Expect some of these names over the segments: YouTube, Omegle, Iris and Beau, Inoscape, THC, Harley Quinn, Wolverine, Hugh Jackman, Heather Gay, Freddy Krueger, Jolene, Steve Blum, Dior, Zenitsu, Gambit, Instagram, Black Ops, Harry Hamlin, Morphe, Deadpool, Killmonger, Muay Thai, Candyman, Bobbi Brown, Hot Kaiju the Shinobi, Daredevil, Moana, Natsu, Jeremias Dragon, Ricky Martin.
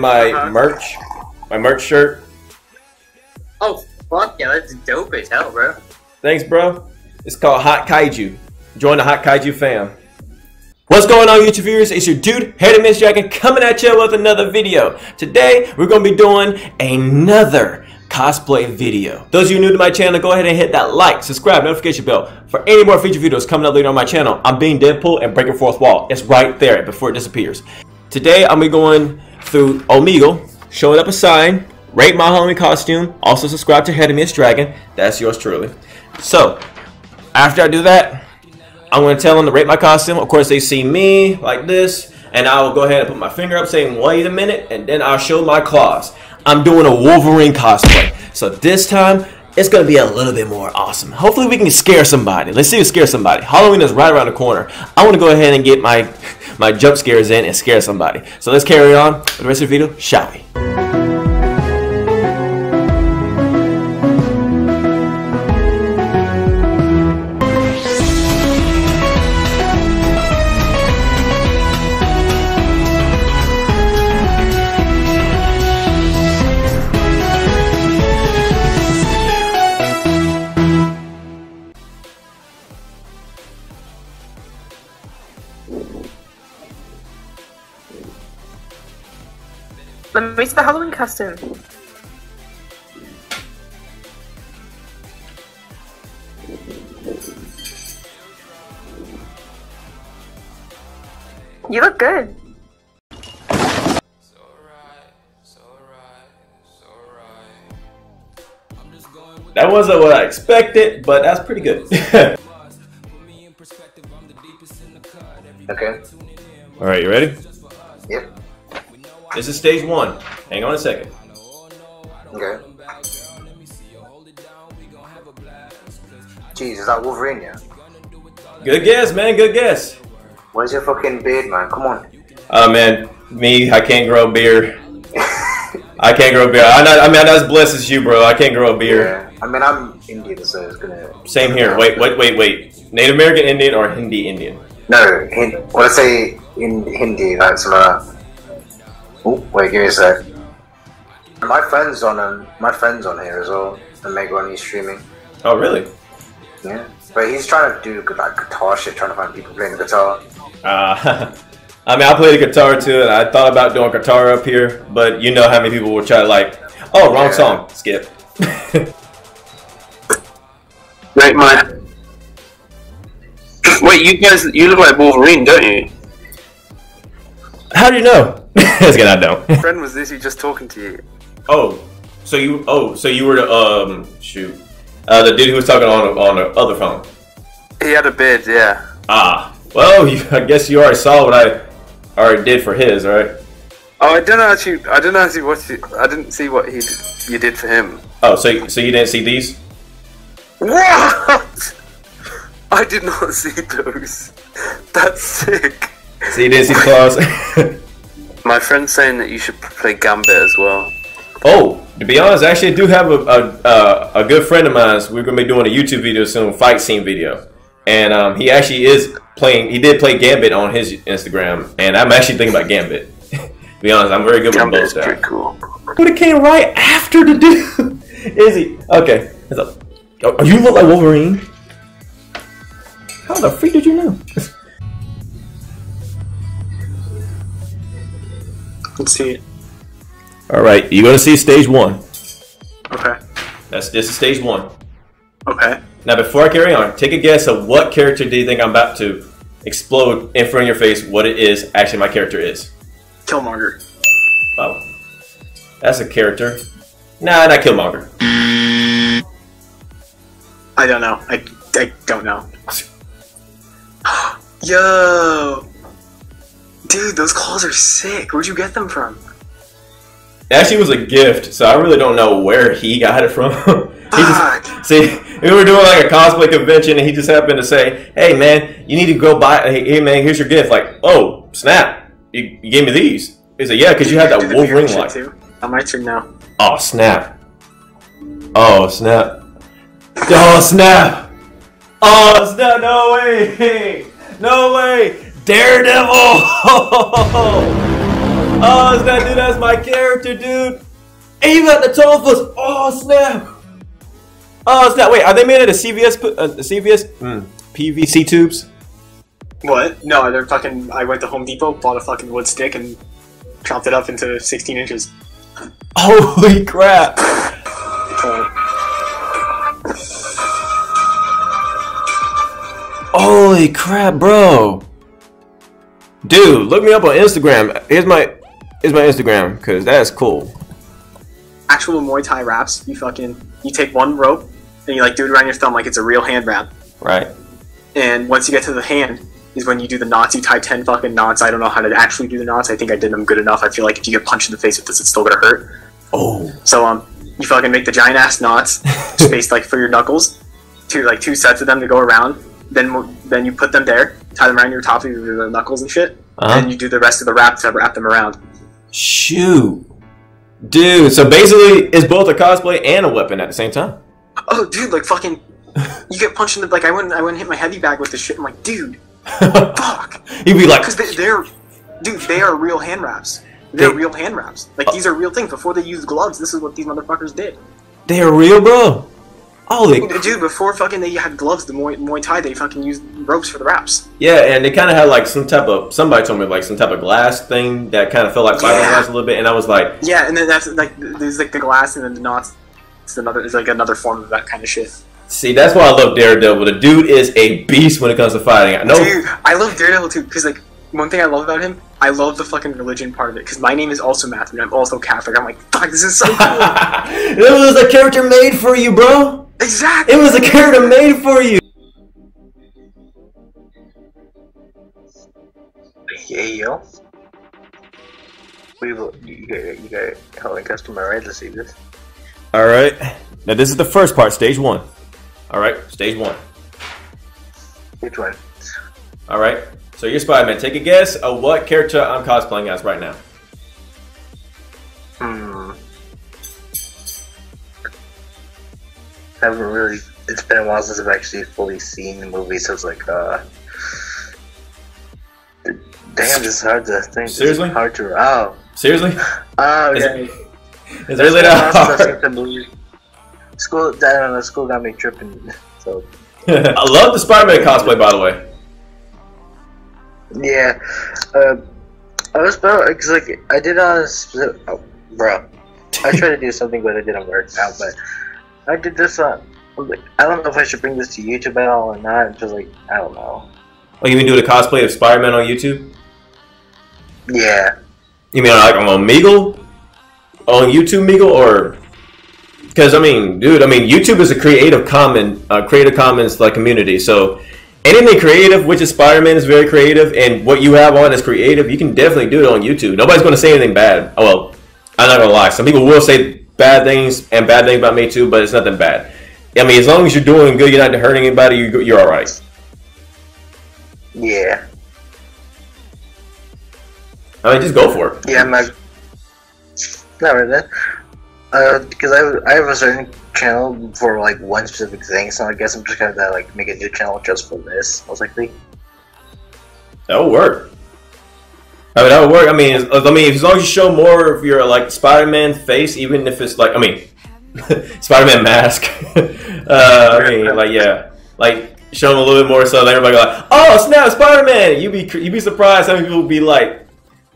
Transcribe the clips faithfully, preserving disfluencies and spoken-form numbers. my uh-huh. merch, my merch shirt. Oh fuck yeah, that's dope as hell, bro. Thanks, bro. It's called Hot Kaiju. Join the Hot Kaiju fam. What's going on, YouTube viewers? It's your dude, Jeremias Dragon, coming at you with another video. Today, we're going to be doing another cosplay video. Those of you new to my channel, go ahead and hit that like, subscribe, notification bell for any more future videos coming up later on my channel. I'm being Deadpool and breaking fourth wall. It's right there before it disappears. Today, I'm going to be going through Omegle, showing up a sign, rate my homie costume, also subscribe to Jeremias Dragon. That's yours truly. So, after I do that, I'm going to tell them to rate my costume. Of course, they see me like this, and I will go ahead and put my finger up saying, wait a minute, and then I'll show my claws. I'm doing a Wolverine cosplay. So this time, it's going to be a little bit more awesome. Hopefully, we can scare somebody. Let's see if we scare somebody. Halloween is right around the corner. I want to go ahead and get my, my jump scares in and scare somebody. So let's carry on with the rest of the video, shall we? Let me see the Halloween costume. You look good. It's alright, it's alright, it's alright. I'm just going with that wasn't what I expected, but that's pretty good. Okay. Alright, you ready? Yep. This is stage one. Hang on a second. Okay. Jeez, is that Wolverine, yeah? Good guess, man. Good guess. Where's your fucking beard, man? Come on. Oh, uh, man. Me, I can't grow a beard. I can't grow a beard. I'm not, I mean, I'm not as blessed as you, bro. I can't grow a beard. Yeah. I mean, I'm Indian, so it's gonna... Same here. Wait, wait, wait, wait. Native American Indian or Hindi Indian? No, Hindi. When I say in Hindi, that's uh... Oh, wait, give me a sec. My friend's on um, my friend's on here as well. Omegle, and he's streaming. Oh, really? Yeah. But he's trying to do like guitar shit, trying to find people playing the guitar. Uh, I mean, I played the guitar too, and I thought about doing guitar up here, but you know how many people will try to like, oh, wrong yeah. song, skip. Wait, my. Wait, you guys, you look like Wolverine, don't you? How do you know? That's good, I don't. My friend was literally just talking to you. Oh, so you oh so you were the um shoot uh, the dude who was talking on on the other phone. He had a beard, yeah. Ah, well, you, I guess you already saw what I already did for his, right? Oh, I don't know actually. I don't know actually what you, I didn't see what he you did for him. Oh, so so you didn't see these? What? I did not see those. That's sick. So you didn't see the claws. My friend's saying that you should play Gambit as well. Oh, to be honest, actually, I do have a a, uh, a good friend of mine. So we're gonna be doing a YouTube video soon, fight scene video, and um, he actually is playing. He did play Gambit on his Instagram, and I'm actually thinking about Gambit. To be honest, I'm very good Gambit with both. Gambit pretty cool. But it came right after the dude. Is he okay? Oh, you look like Wolverine. How the freak did you know? Let's see it. Alright, you're gonna see stage one. Okay. That's this is stage one. Okay. Now before I carry on, take a guess of what character do you think I'm about to explode in front of your face, what it is actually my character is. Killmonger. Wow. That's a character. Nah, not Killmonger. I don't know. I I don't know. Yo, dude, those claws are sick. Where'd you get them from? It actually was a gift, so I really don't know where he got it from. he just, see, we were doing like a cosplay convention, and he just happened to say, hey, man, you need to go buy, hey, man, here's your gift. Like, oh, snap, you, you gave me these. He said, yeah, because you had that Wolverine light. I'm my turn now. Oh, snap. Oh, snap. Oh, snap. Oh, snap, no way. No way. Daredevil! Oh, it's that dude, that's my character, dude. Ava at the Tophus. Oh, snap. Oh, snap. Wait, are they made out of C V S, uh, C V S mm. P V C tubes? What? No, they're fucking. I went to Home Depot, bought a fucking wood stick, and chopped it up into sixteen inches. Holy crap. Holy crap, bro. Dude, look me up on Instagram. Here's my here's my Instagram, because that is cool. Actual Muay Thai wraps, you fucking, you take one rope, and you like do it around your thumb like it's a real hand wrap. Right. And once you get to the hand is when you do the knots. You tie ten fucking knots. I don't know how to actually do the knots. I think I did them good enough. I feel like if you get punched in the face with this, it's still gonna hurt. Oh. So, um, you fucking make the giant ass knots, spaced like for your knuckles, two, like two sets of them to go around. Then, then you put them there, tie them around your top of your knuckles and shit, uh-huh. and you do the rest of the wrap to wrap them around. Shoot, dude. So basically, it's both a cosplay and a weapon at the same time. Oh, dude, like fucking, you get punched in the like. I wouldn't, I wouldn't hit my heavy bag with this shit. I'm like, dude, fuck. He'd be like, because they, they're, dude, they are real hand wraps. They're they, real hand wraps. Like uh, these are real things. Before they used gloves, this is what these motherfuckers did. They are real, bro. Holy dude, dude, before fucking they had gloves, the Muay, Muay Thai, they fucking used ropes for the wraps. Yeah, and they kind of had like some type of, somebody told me like some type of glass thing that kind of felt like fiberglass yeah. a little bit, and I was like... Yeah, and then that's like, there's like the glass and then the knots, it's another, it's like another form of that kind of shit. See, that's why I love Daredevil. The dude is a beast when it comes to fighting. I know. Dude, I love Daredevil too, because like, one thing I love about him, I love the fucking religion part of it, because my name is also Matthew, and I'm also Catholic. I'm like, fuck, this is so cool. It was a character made for you, bro. Exactly. It was a character made for you. Yeah, yo. We will. You got. You got. Calling customer, right? Let's see this. All right. Now this is the first part, stage one. All right, stage one. Which one? All right. So you're Spider-Man. Take a guess of what character I'm cosplaying as right now. Hmm. I haven't really, it's been a while since I've actually fully seen the movie, so it's like, uh, damn, it's hard to think. Seriously? It's hard to, oh. Seriously? Oh, okay. Is, is there really hard? School, I don't know, school got me tripping, so. I love the Spider-Man cosplay, by the way. Yeah, uh, I was about, because like, I did on a specific, oh, bro. I tried to do something, but it didn't work out, but. I did this on, I don't know if I should bring this to YouTube at all or not, because, like, I don't know. Oh, you mean doing a cosplay of Spider-Man on YouTube? Yeah. You mean, like, on Omegle? On YouTube, Meagle, or... Because, I mean, dude, I mean, YouTube is a creative common, uh, creative commons, like, community, so... Anything creative, which is Spider-Man, is very creative, and what you have on is creative, you can definitely do it on YouTube. Nobody's going to say anything bad. Oh, well, I'm not going to lie. Some people will say... bad things and bad things about me too, but it's nothing bad. I mean, as long as you're doing good, you're not hurting anybody, you're, you're all right. Yeah. I mean, just go for it. Yeah, I'm not. Not really that. Uh, because I I have a certain channel for like one specific thing, so I guess I'm just gonna have to, like make a new channel just for this, most likely. That would work. I mean, that would work. I mean, as, I mean, as long as you show more of your, like, Spider-Man face, even if it's, like, I mean, Spider-Man mask. uh, I mean, like, yeah. Like, show them a little bit more so that everybody like, oh, snap, Spider-Man! You'd be, you'd be surprised how many people would be, like,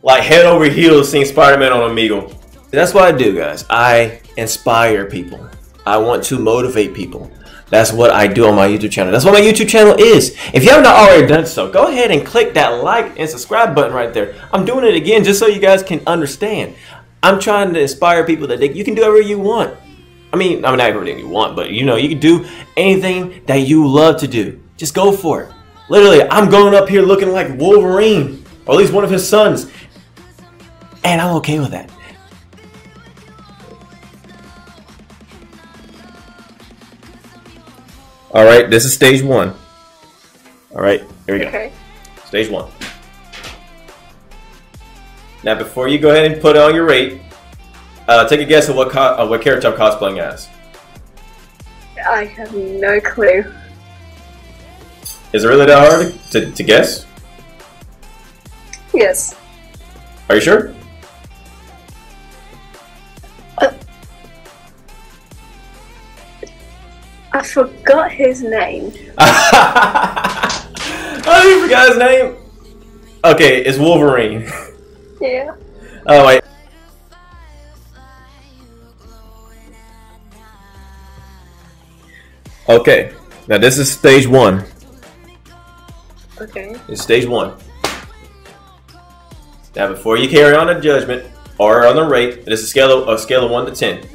like, head over heels seeing Spider-Man on Omegle. That's what I do, guys. I inspire people. I want to motivate people. That's what I do on my YouTube channel. That's what my YouTube channel is. If you have not already done so, go ahead and click that like and subscribe button right there. I'm doing it again just so you guys can understand. I'm trying to inspire people that they, you can do whatever you want. I mean, I mean, not everything you want, but you know, you can do anything that you love to do. Just go for it. Literally, I'm going up here looking like Wolverine, or at least one of his sons, and I'm okay with that. All right, this is stage one. All right, here we go. Okay. Stage one. Now, before you go ahead and put on your rate, uh, take a guess of what co uh, what character I'm cosplaying as. I have no clue. Is it really that hard to, to guess? Yes. Are you sure? I forgot his name. Oh, you forgot his name? Okay, it's Wolverine. Yeah. Oh, wait. Okay, now this is stage one. Okay. It's stage one. Now, before you carry on a judgment or on the rate, this is a scale of, a scale of one to ten.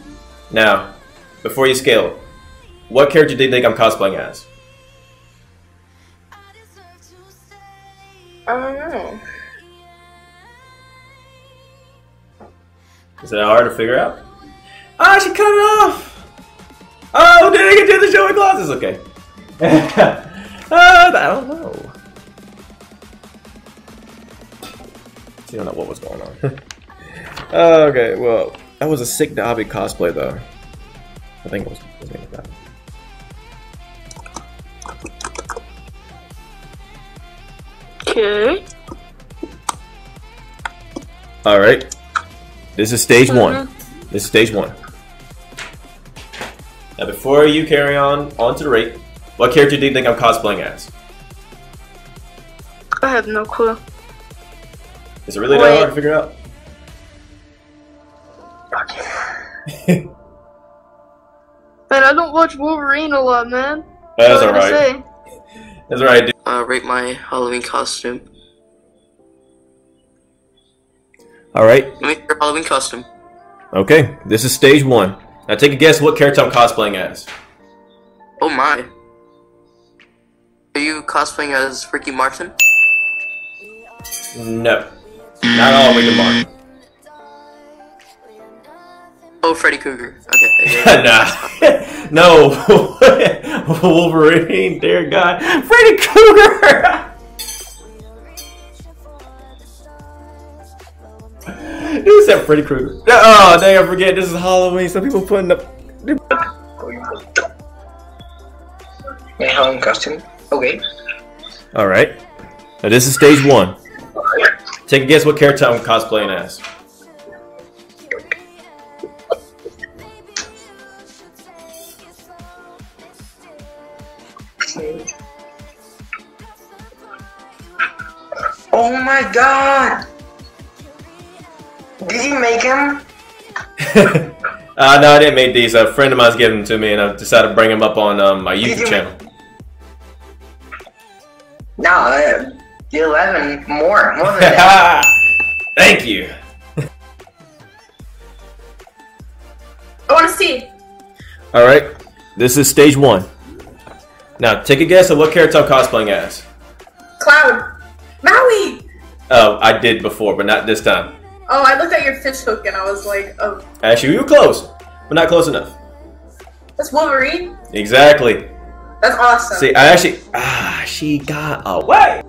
Now, before you scale, what character do you think I'm cosplaying as? I don't know. Is that hard to figure out? Ah, she cut it off! Oh, did I get to the show with glasses? Okay. uh, I don't know. You don't know what was going on. Okay, well, that was a sick Dobby cosplay, though. I think it was, it was like that. Okay. All right. This is stage uh-huh. one. This is stage one. Now, before you carry on, on to the rate, what character do you think I'm cosplaying as? I have no clue. Is it really that hard to figure out? Okay. Man, I don't watch Wolverine a lot, man. That's alright. That's alright, dude. Uh, rate my Halloween costume. Alright. Rate your Halloween costume. Okay, this is stage one. Now take a guess what character I'm cosplaying as. Oh my. Are you cosplaying as Ricky Martin? No. Not all Ricky Martin. Oh, Freddy Krueger. Okay. Nah. No. Wolverine, dear God. Freddy Krueger! Who said Freddy Krueger? Oh, dang, I forget. This is Halloween. Some people putting up. My Halloween costume. Okay. Alright. Now, this is stage one. Take a guess what character I'm cosplaying as. Oh my God! Did you make him? uh, no, I didn't make these. A friend of mine's gave them to me, and I decided to bring them up on um, my YouTube you channel. No, uh, eleven more, more than that. Thank you. I want to see. All right, this is stage one. Now, take a guess at what character I'm cosplaying as. Cloud. Maui. Oh, I did before, but not this time. Oh, I looked at your fish hook and I was like, oh. Actually, you were close, but not close enough. That's Wolverine? Exactly. That's awesome. See, I actually, ah, she got away.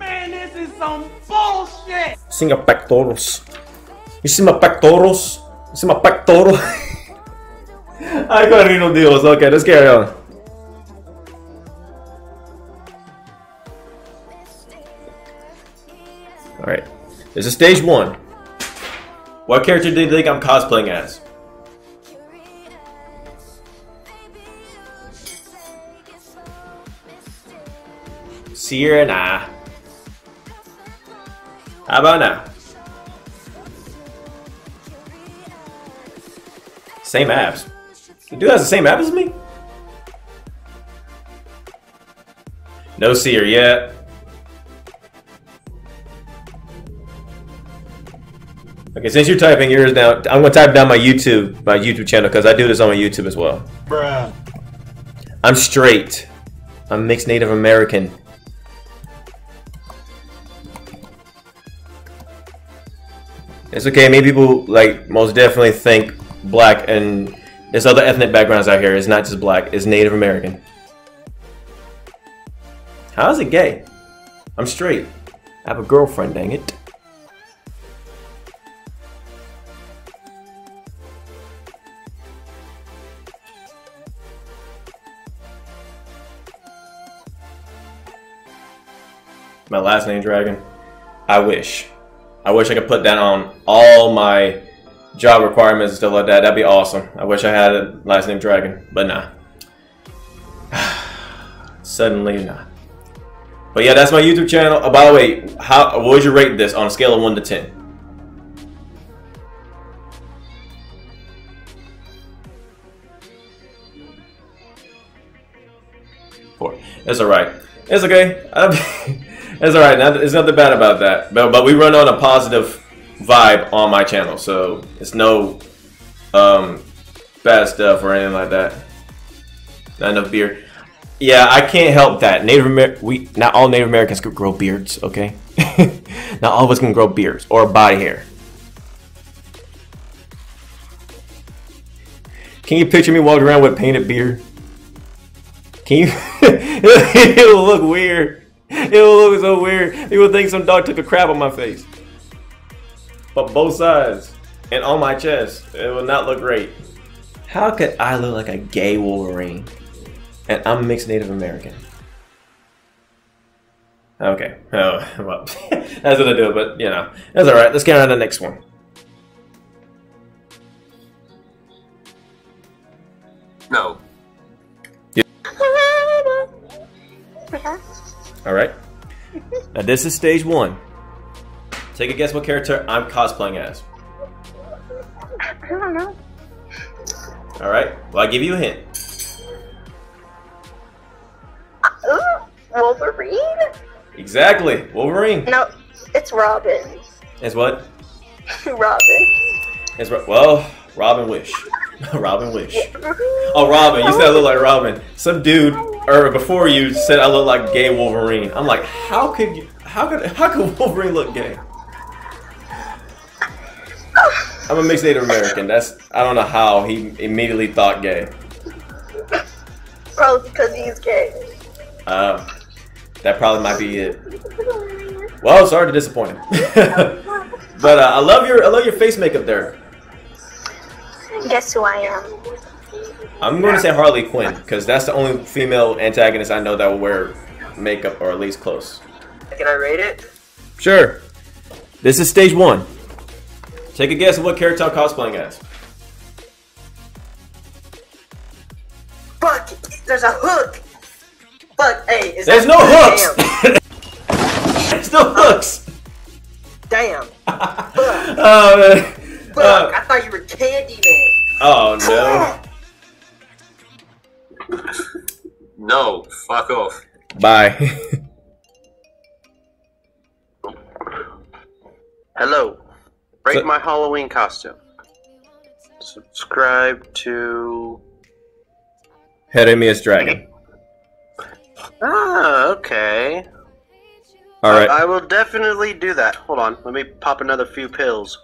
Man, this is some bullshit. See my pectorals. You see my pectorals? You see my pectorals? I got no deals. Okay, let's carry on. All right, this is stage one. What character do you think I'm cosplaying as? Sierra and I. How about now? Same abs. The dude has the same abs as me? No Sierra yet. Okay, since you're typing yours down, I'm gonna type down my YouTube, my YouTube channel, because I do this on my YouTube as well. Bruh. I'm straight. I'm mixed Native American. It's okay. Many people like most definitely think black, and there's other ethnic backgrounds out here. It's not just black. It's Native American. How is it gay? I'm straight. I have a girlfriend. Dang it. My last name Dragon. I wish. I wish I could put that on all my job requirements and stuff like that. That'd be awesome. I wish I had a last name Dragon, but nah. suddenly not. But yeah, that's my YouTube channel. Oh, by the way, how would you rate this on a scale of one to ten? Four. It's alright. It's okay. It's alright. There's nothing bad about that. But, but we run on a positive vibe on my channel, so it's no um, bad stuff or anything like that. Not enough beer. Yeah, I can't help that. Native Amer we not all Native Americans could grow beards, okay? Not all of us can grow beards or body hair. Can you picture me walking around with a painted beard? Can you? It'll look weird. It'll look so weird. People think some dog took a crap on my face. But both sides and on my chest, it would not look great. How could I look like a gay Wolverine? And I'm mixed Native American. Okay. Oh, well, that's what I do, but you know, that's all right. Let's get on to the next one. No. Yeah. All right. Now this is stage one. Take a guess what character I'm cosplaying as. I don't know. All right. Well, I'll give you a hint. Wolverine? Exactly, Wolverine. No, it's Robin. It's what? Robin. It's ro well, Robin Wish. Robin Wish. Oh, Robin, you said I look like Robin. Some dude, or before you, said I look like gay Wolverine. I'm like, how could you, how could, how could Wolverine look gay? I'm a mixed Native American. That's, I don't know how he immediately thought gay. Probably because he's gay. Uh, that probably might be it. Well, sorry to disappoint. But uh, I love your I love your face makeup there. Guess who I am? I'm going to say Harley Quinn because that's the only female antagonist I know that will wear makeup or at least close. Can I rate it? Sure. This is stage one. Take a guess at what character I'm cosplaying as. Fuck! There's a hook. Look, hey, is There's, that no There's no hooks! There's no hooks! Damn. Oh, man. Look, uh, I thought you were Candyman. Oh, no. No, fuck off. Bye. Hello. Rate so my Halloween costume. Subscribe to... Jeremias Dragon. Ah, okay. All right. I, I will definitely do that. Hold on, let me pop another few pills.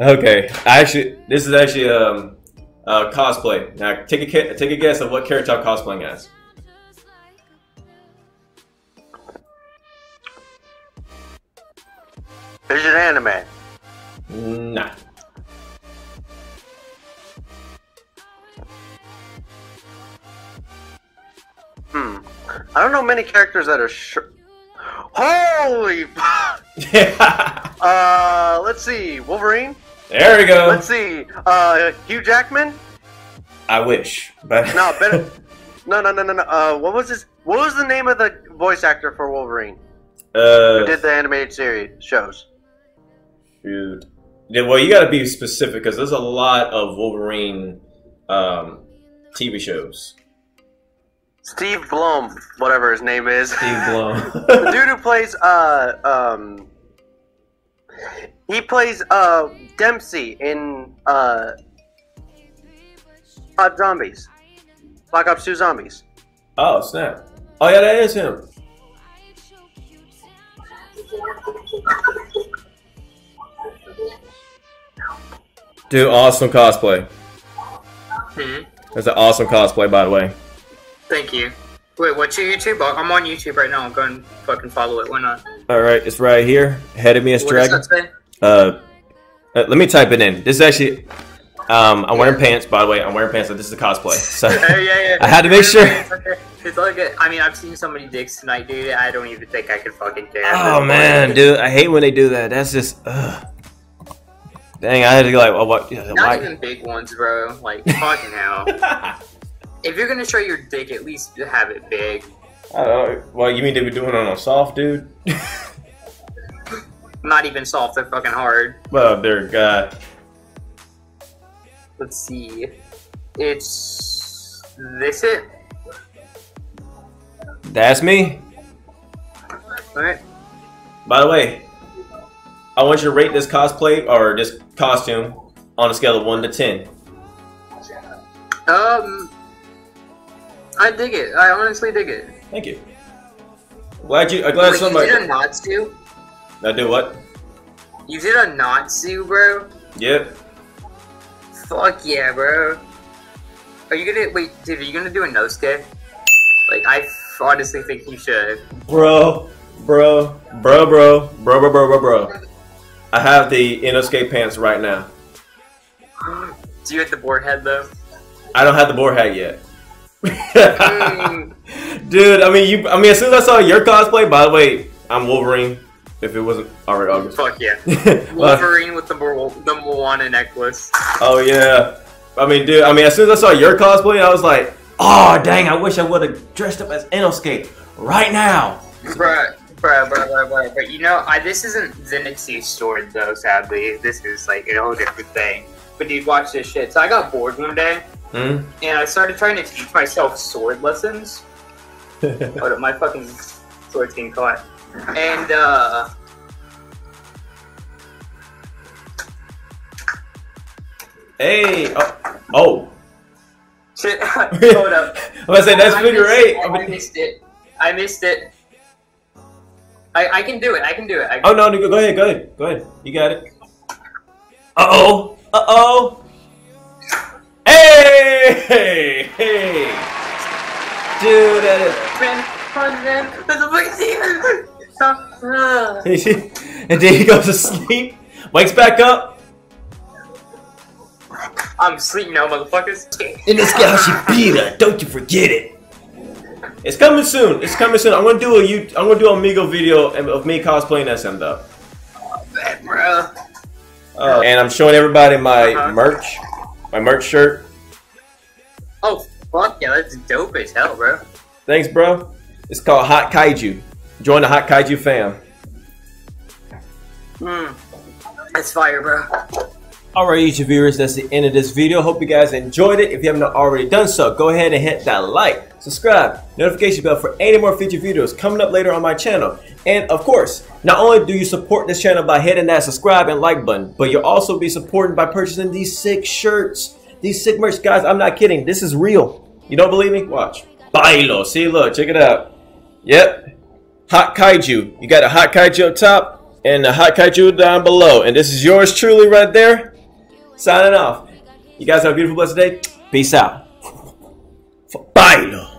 Okay, I actually, this is actually um, uh, cosplay. Now, take a take a guess of what character I'm cosplaying as. Is it anime? Nah. Hmm. I don't know many characters that are sure. Holy fuck! Yeah. Uh, let's see. Wolverine? There we go. Let's see. Uh, Hugh Jackman? I wish, but no, better. No, no, no, no, no. Uh, what was his? What was the name of the voice actor for Wolverine? Uh, who did the animated series shows? Dude. Yeah, well, you got to be specific because there's a lot of Wolverine um, T V shows. Steve Blum, whatever his name is. Steve Blum. The dude who plays, uh, um, he plays, uh, Dempsey in, uh, Hot Zombies. Black Ops two Zombies. Oh, snap. Oh, yeah, that is him. Dude, awesome cosplay. Mm-hmm. That's an awesome cosplay, by the way. Thank you. Wait, what's your YouTube? I'm on YouTube right now. I'm going to fucking follow it. Why not? All right, it's right here. Jeremias Dragon. What does that say? Uh, let me type it in. This is actually. Um, I'm yeah. wearing pants. By the way, I'm wearing pants. So this is a cosplay. So yeah, yeah, yeah. I had to make sure. It's all good. I mean, I've seen so many dicks tonight, dude. I don't even think I can fucking care. Oh man, dude, I hate when they do that. That's just. Ugh. Dang, I had to go like. Oh, what? Not why? Even big ones, bro. Like fucking hell. If you're gonna show your dick, at least have it big. I don't know. Well, you mean they were doing it on a soft dude? Not even soft, they're fucking hard. Well, dear God. Let's see. It's... this it? That's me. Alright. By the way, I want you to rate this cosplay, or this costume, on a scale of one to ten. Um... I dig it. I honestly dig it. Thank you. Glad you. I'm glad Wait, somebody. You did a Natsu? I did what? You did a Natsu, bro? Yep. Fuck yeah, bro. Are you gonna. Wait, dude, are you gonna do a Inoscape? Like, I honestly think you should. Bro. Bro. Bro, bro. Bro, bro, bro, bro, bro. I have the Inoscape pants right now. Do you have the board head, though? I don't have the board head yet. Dude, I mean, you. I mean, as soon as I saw your cosplay, by the way, I'm Wolverine. If it wasn't already obvious. Fuck yeah, Wolverine uh, with the the Moana necklace. Oh yeah, I mean, dude. I mean, as soon as I saw your cosplay, I was like, oh dang, I wish I would have dressed up as Inoscape right now. Bruh, bruh, bruh, bruh, bruh. But you know, I this isn't Zenitsu's sword though. Sadly, this is like a whole different thing. But dude, watch this shit. So I got bored one day. Mm-hmm. And I started trying to teach myself sword lessons. Oh, my fucking sword's getting caught. And, uh... hey! Oh! oh. Shit, hold up. I was gonna say, that's figure eight. I missed it. I missed it. I, I can do it, I can do it. I can oh, no, no, go ahead, go ahead. Go ahead, you got it. Uh-oh! Uh-oh! Hey! Hey! Hey! Dude, that is... and then he goes to sleep, wakes back up. I'm sleeping now, motherfuckers. In this galaxy beta, don't you forget it. It's coming soon. It's coming soon. I'm gonna do a you. I'm gonna do an Omegle video of me cosplaying S M though. Oh, man, bro. Uh, and I'm showing everybody my uh-huh. merch. My merch shirt. Oh fuck yeah, that's dope as hell, bro. Thanks, bro. It's called Hot Kaiju. Join the Hot Kaiju fam. Mm. That's fire, bro. Alright, YouTube viewers, that's the end of this video. Hope you guys enjoyed it. If you haven't already done so, go ahead and hit that like, subscribe, notification bell for any more future videos coming up later on my channel. And of course, not only do you support this channel by hitting that subscribe and like button, but you'll also be supporting by purchasing these sick shirts, these sick merch, guys. I'm not kidding. This is real. You don't believe me? Watch. Bailo. See, look, check it out. Yep. Hot Kaiju. You got a Hot Kaiju up top and a Hot Kaiju down below. And this is yours truly right there. Signing off. You guys have a beautiful, blessed day. Peace out. Bye.